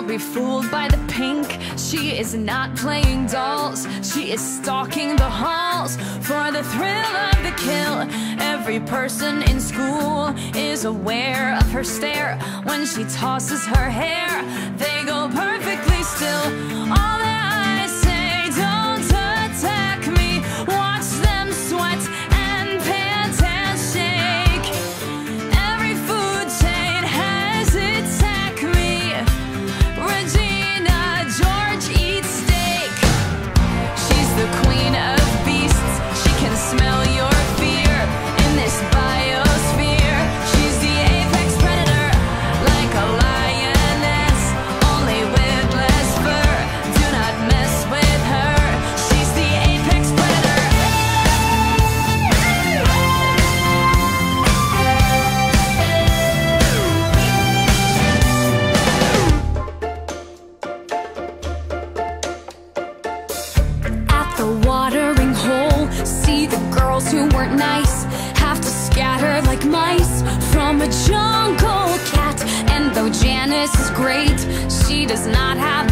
Don't be fooled by the pink. She is not playing dolls. She is stalking the halls for the thrill of the kill. Every person in school is aware of her stare. When she tosses her hair, they go perfectly still. All that I say, don't attack me. Watch them sweat and pant and shake. Every food chain has its acme. Regina George eats steak. She's the queen of beasts. She can smell your fear in this biosphere. She's the apex predator, like a lioness, only with less fur. Do not mess with her. She's the apex predator. At the watering hole, see the girls who weren't nice have to scatter like mice from a jungle cat. And though Janis is great, she does not have